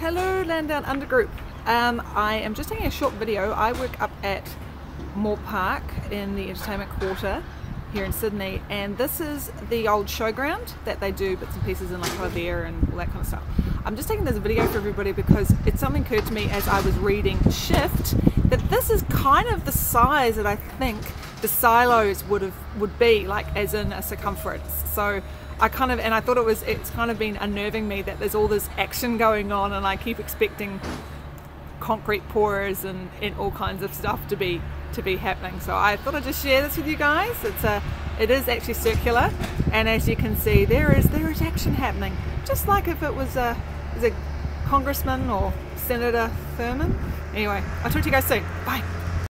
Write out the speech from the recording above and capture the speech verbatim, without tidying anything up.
Hello Land Down Under group. Um, I am just taking a short video. I work up at Moore Park in the entertainment quarter here in Sydney, and this is the old showground that they do bits and pieces in, like how there and all that kind of stuff. I'm just taking this video for everybody because it something occurred to me as I was reading Shift that this is kind of the size that I think the silos would have would be, like as in a circumference. So I kind of, and I thought it was, it's kind of been unnerving me that there's all this action going on and I keep expecting concrete pourers and, and all kinds of stuff to be to be happening. So I thought I'd just share this with you guys. It's a, it is actually circular, and as you can see there is there is action happening, just like if it was a, was a congressman or Senator Thurman. Anyway, I'll talk to you guys soon. Bye.